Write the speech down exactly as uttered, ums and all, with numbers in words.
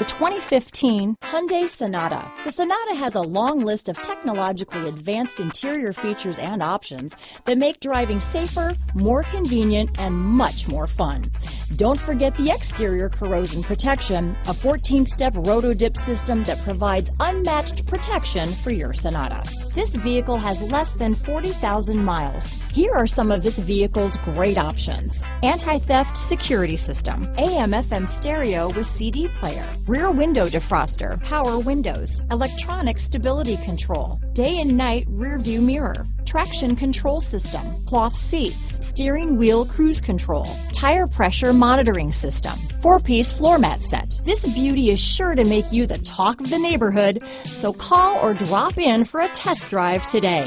The twenty fifteen Hyundai Sonata. The Sonata has a long list of technologically advanced interior features and options that make driving safer, more convenient, and much more fun. Don't forget the exterior corrosion protection, a fourteen-step roto-dip system that provides unmatched protection for your Sonata. This vehicle has less than forty thousand miles. Here are some of this vehicle's great options: anti-theft security system, A M F M stereo with C D player, rear window defroster, power windows, electronic stability control, day and night rear view mirror, traction control system, cloth seats, steering wheel cruise control, tire pressure monitoring system, four-piece floor mat set. This beauty is sure to make you the talk of the neighborhood, so call or drop in for a test drive today.